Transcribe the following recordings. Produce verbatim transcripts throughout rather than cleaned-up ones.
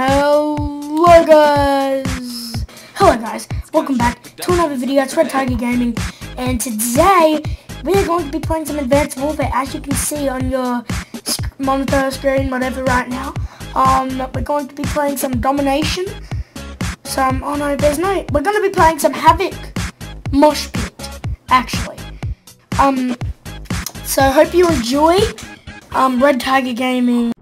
Hello guys! Hello guys! Welcome back to another video. It's Red Tiger Gaming, and today we are going to be playing some Advanced Warfare. As you can see on your monitor screen, whatever, right now, um, we're going to be playing some Domination. Some oh no, there's no. We're going to be playing some Havoc Mosh Pit, actually. Um, so hope you enjoy. Um, Red Tiger Gaming.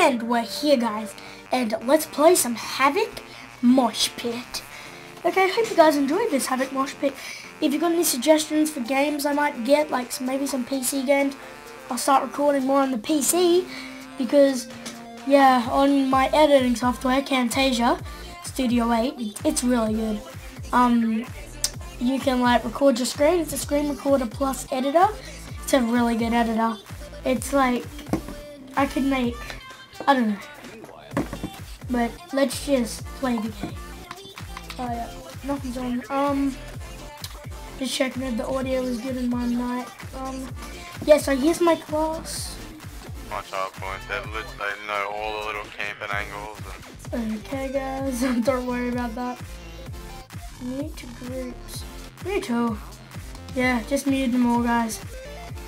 And we're here, guys, and let's play some Havoc Mosh Pit. Okay, I hope you guys enjoyed this Havoc Mosh Pit. If you've got any suggestions for games I might get, like some, maybe some P C games, I'll start recording more on the P C, because, yeah, on my editing software, Camtasia Studio eight, it's really good. Um, you can, like, record your screen. It's a screen recorder plus editor. It's a really good editor. It's like, I could make... I don't know, but let's just play the game. Oh yeah, nothing's on. Um, just checking if the audio is good in my mic. Um, yeah, so here's my class. Watch out, boys. They know all the little camping angles. And okay, guys, don't worry about that. Mute to groups. Me too. Yeah, just mute them all, guys.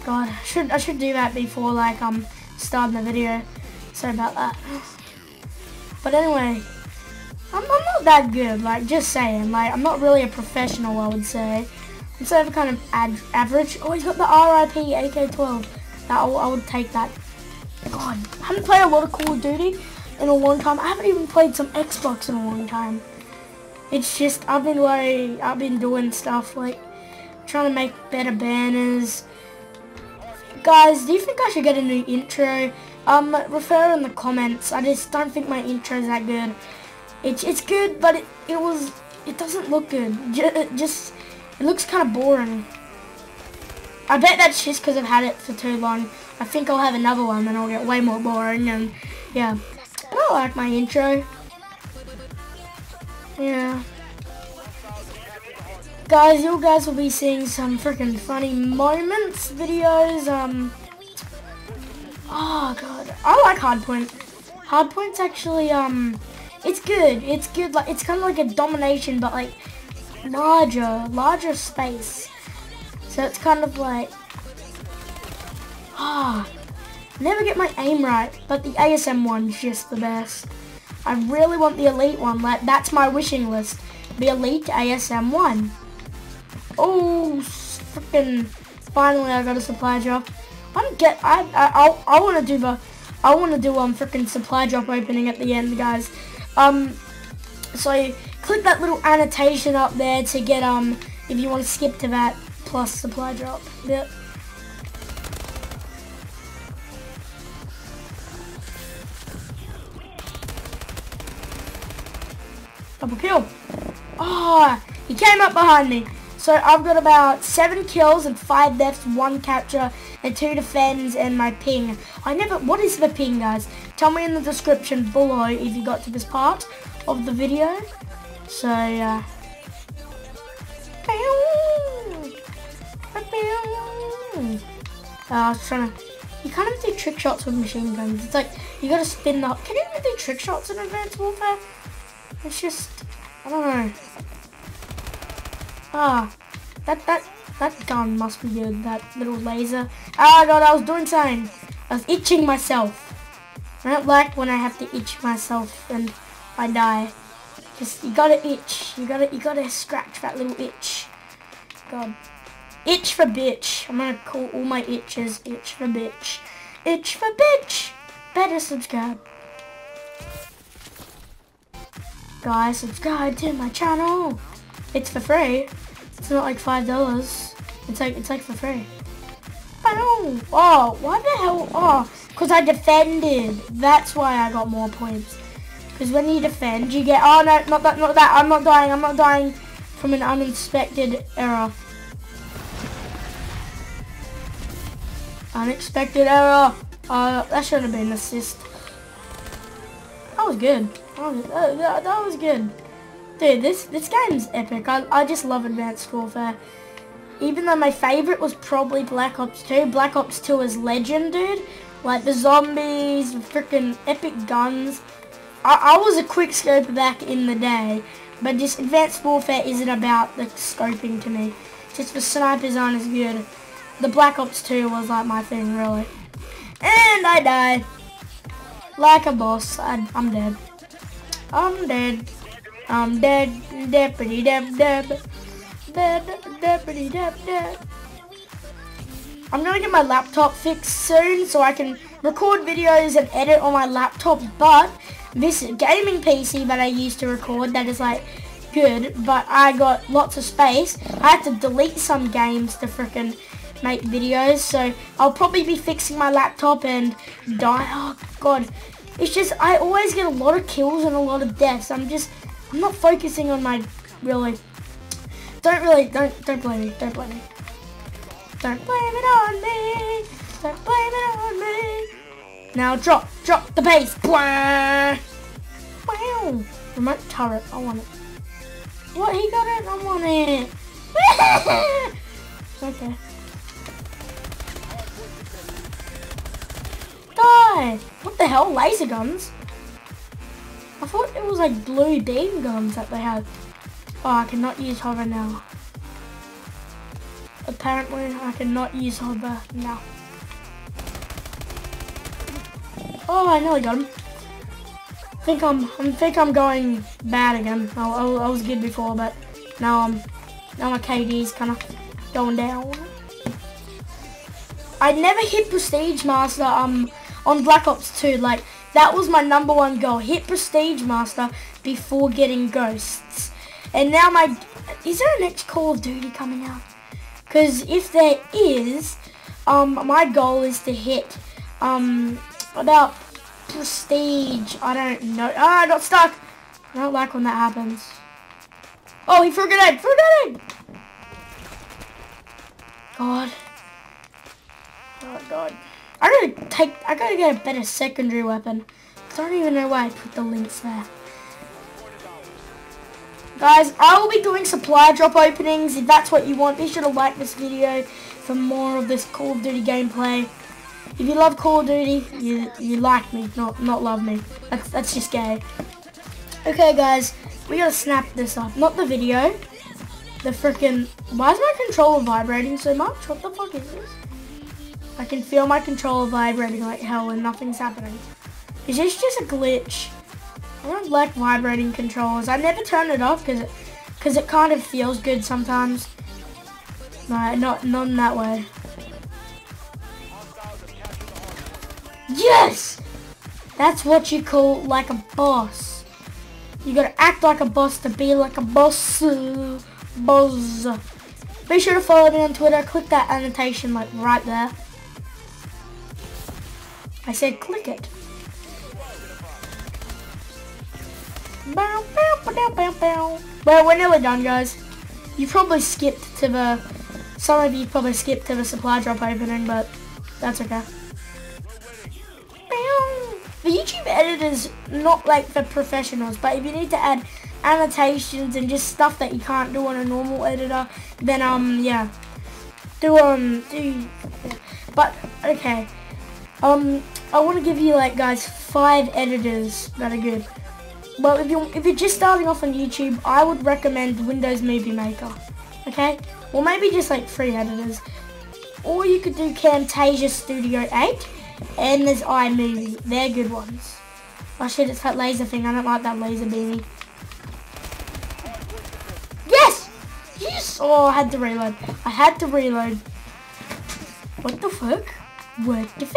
God, I should I should do that before like um starting the video. Sorry about that, but anyway, I'm, I'm not that good, like, just saying, like, I'm not really a professional, I would say. I'm sort of kind of ad average. Oh, he's got the R I P A K twelve, that, I would take that. God, I haven't played a lot of Call of Duty in a long time. I haven't even played some Xbox in a long time. It's just, I've been like, I've been doing stuff, like, trying to make better banners. Guys, do you think I should get a new intro? Um, refer in the comments. I just don't think my intro is that good. It's it's good, but it, it was it doesn't look good. It just it looks kind of boring. I bet that's just because I've had it for too long. I think I'll have another one and I'll get way more boring. And yeah, but I like my intro. Yeah, guys, you guys will be seeing some freaking funny moments videos. Um. Oh god, I like Hardpoint. Hardpoint's actually, um, it's good, it's good, like, it's kind of like a domination, but like, larger, larger space. So it's kind of like, ah, oh, never get my aim right, but the A S M one's just the best. I really want the Elite one, like, that's my wishing list, the Elite A S M one. Oh, freaking, finally I got a supply drop. I'm get I I I, I want to do the I want to do um freaking supply drop opening at the end, guys. Um, so click that little annotation up there to get um if you want to skip to that plus supply drop. Yep. Double kill. Ah, oh, he came up behind me. So I've got about seven kills and five deaths, one capture, and two defends, and my ping. I never, what is the ping, guys? Tell me in the description below if you got to this part of the video. So, uh, I was trying to, you can't even do trick shots with machine guns. It's like, you gotta spin the, can you even do trick shots in Advanced Warfare? It's just, I don't know. Ah, that, that, that gun must be good, that little laser. Ah, God, I was doing something. I was itching myself. I don't like when I have to itch myself and I die. Just, you gotta itch. You gotta, you gotta scratch that little itch. God. Itch for bitch. I'm gonna call all my itches itch for bitch. Itch for bitch. Better subscribe. Guys, subscribe to my channel. It's for free. It's not like five dollars. It's like it's like for free. I don't. Oh, why the hell? Oh, because I defended. That's why I got more points. Because when you defend, you get. Oh no, not that, not that. I'm not dying. I'm not dying from an unexpected error. Unexpected error. Uh, that should have been an assist. that was good. That, that was good. Dude, this, this game is epic. I, I just love Advanced Warfare. Even though my favourite was probably Black Ops two. Black Ops two is legend, dude. Like the zombies, the freaking epic guns. I, I was a quick scoper back in the day, but just Advanced Warfare isn't about the scoping to me. Just the snipers aren't as good. The Black Ops two was like my thing, really. And I died. Like a boss, I, I'm dead. I'm dead. I'm dead. Deputy deb deb. Dead. Deputy deb deb. I'm gonna get my laptop fixed soon so I can record videos and edit on my laptop, but this gaming P C that I used to record that is like good, but I got lots of space. I had to delete some games to frickin' make videos, so I'll probably be fixing my laptop and die. Oh god, it's just I always get a lot of kills and a lot of deaths. I'm just I'm not focusing on my really. Don't really don't don't blame me. Don't blame me. Don't blame it on me. Don't blame it on me. Now drop drop the base. Blah. Wow. Remote turret. I want it. What, he got it? I want it. Okay. Die! What the hell? Laser guns? I thought it was like blue beam guns that they had. Oh, I cannot use hover now. Apparently, I cannot use hover now. Oh, I nearly got him. I think I'm, I think I'm going bad again. I, I, I was good before, but now I'm, now my K D's kind of going down. I never hit Prestige Master um, on Black Ops two. Like, that was my number one goal. Hit Prestige Master before getting Ghosts. And now my... Is there a next Call of Duty coming out? Because if there is, um, my goal is to hit um, about Prestige. I don't know. Ah, I got stuck. I don't like when that happens. Oh, he threw a grenade. Threw a grenade. God. Oh god. I gotta take I gotta get a better secondary weapon. I don't even know why I put the links there. Guys, I will be doing supply drop openings. If that's what you want, be sure to like this video for more of this Call of Duty gameplay. If you love Call of Duty, you you like me, not not love me. That's that's just gay. Okay guys, we gotta snap this up. Not the video. The frickin' why is my controller vibrating so much? What the fuck is this? I can feel my controller vibrating like hell and nothing's happening. Is this just a glitch? I don't like vibrating controllers. I never turn it off because it, cause it kind of feels good sometimes. No, not, not in that way. Yes! That's what you call like a boss. You gotta act like a boss to be like a boss. Boss. Be sure to follow me on Twitter. Click that annotation like right there. I said click it. Bow, bow, bow, bow, bow. Well, we're nearly done, guys. You probably skipped to the... Some of you probably skipped to the supply drop opening, but that's okay. Bow. The YouTube editor's not like for professionals, but if you need to add annotations and just stuff that you can't do on a normal editor, then, um, yeah. Do, um, do... But, okay. Um, I want to give you, like, guys, five editors that are good. Well, if you're, if you're just starting off on YouTube, I would recommend Windows Movie Maker, okay? Well, maybe just, like, three editors. Or you could do Camtasia Studio eight, and there's iMovie. They're good ones. Oh, shit, it's that laser thing. I don't like that laser beanie. Yes! Yes! Oh, I had to reload. I had to reload. What the fuck? Work the fit.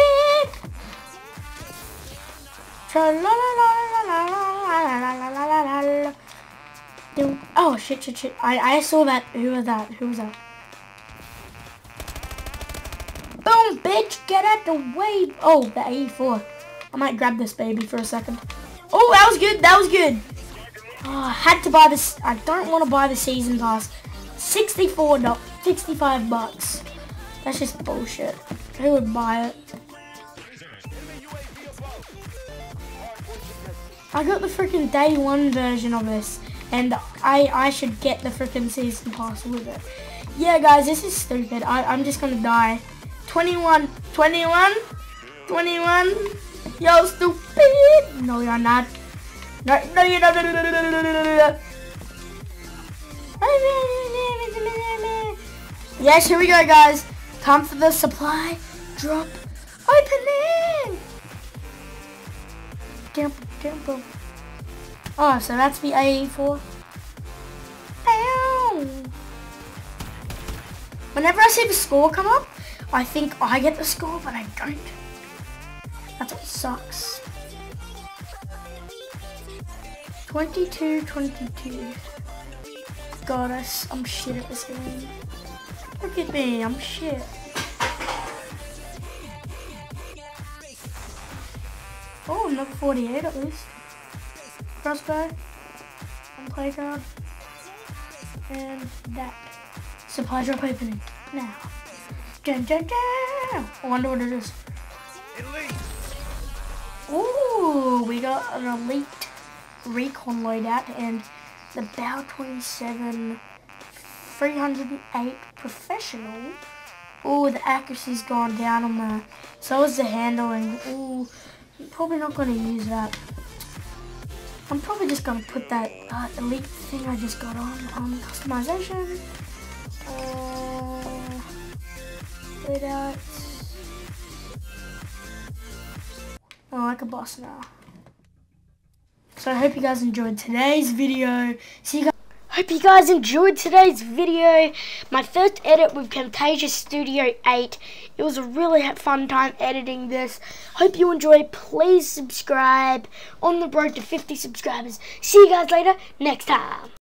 Oh shit shit shit. I, I saw that. Who was that? Who was that? Boom bitch, get out the way. Oh, the A E four. I might grab this baby for a second. Oh, that was good, that was good. Oh, I had to buy this. I don't want to buy the season pass. sixty-four, not sixty-five bucks. That's just bullshit. Who would buy it? I got the freaking day one version of this, and I, I should get the freaking season pass with it. Yeah, guys, this is stupid. I, I'm just gonna die. twenty-one, twenty-one, twenty-one. Yo, stupid. No, you're not. No, no, you're not. Yes, here we go, guys. Time for the supply drop opening. Jump, jump, jump. Oh, so that's the A E four. Whenever I see the score come up, I think I get the score, but I don't. That's what sucks. twenty-two, twenty-two. God, I, I'm shit at this game. Look at me, I'm shit. Oh, another forty-eight at least. Crossbow. And playground. And that. Supply drop opening. Now. Dun, dun, dun. I wonder what it is. Ooh, we got an elite recon loadout and the bow twenty-seven three hundred eight professional. Ooh, the accuracy's gone down on the, so is the handling. Ooh, I'm probably not going to use that. I'm probably just going to put that uh, elite thing I just got on, on customization. Uh, loadouts. Oh, like a boss now. So I hope you guys enjoyed today's video. See you guys. Hope you guys enjoyed today's video. My first edit with Camtasia Studio eight. It was a really fun time editing this. Hope you enjoyed. Please subscribe. On the road to fifty subscribers. See you guys later next time.